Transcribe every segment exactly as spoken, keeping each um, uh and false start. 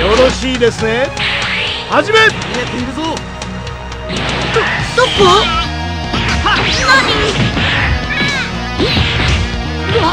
よろしいですね。始め。見えているぞ。ど、どこ？は、何？うわ！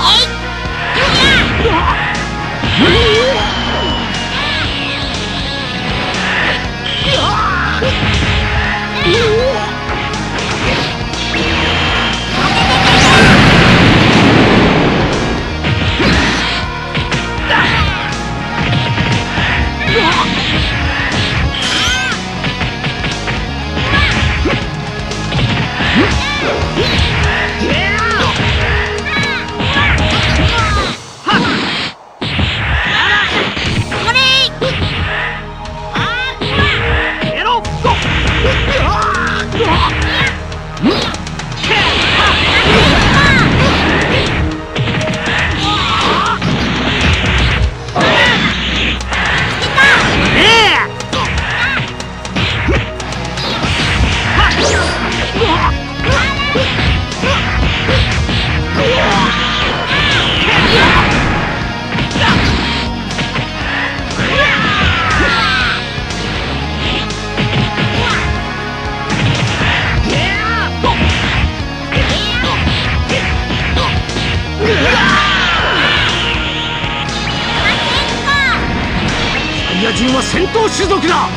戦闘種族だ。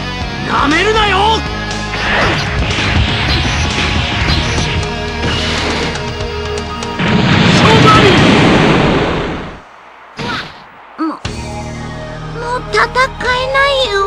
なめるなよ。勝負あり。もう、もう戦えないよ。